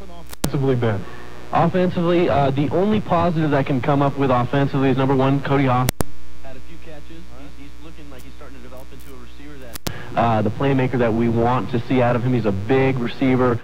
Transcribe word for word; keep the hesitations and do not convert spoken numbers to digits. Offensively, Ben? Offensively, uh, the only positive I can come up with offensively is, number one, Cody Hoffman. Had a few catches. He's, he's looking like he's starting to develop into a receiver that... Uh, the playmaker that we want to see out of him. He's a big receiver.